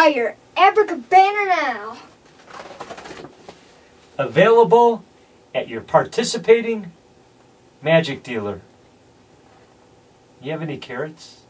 buy your Abracabanner now. Available at your participating magic dealer. You have any carrots?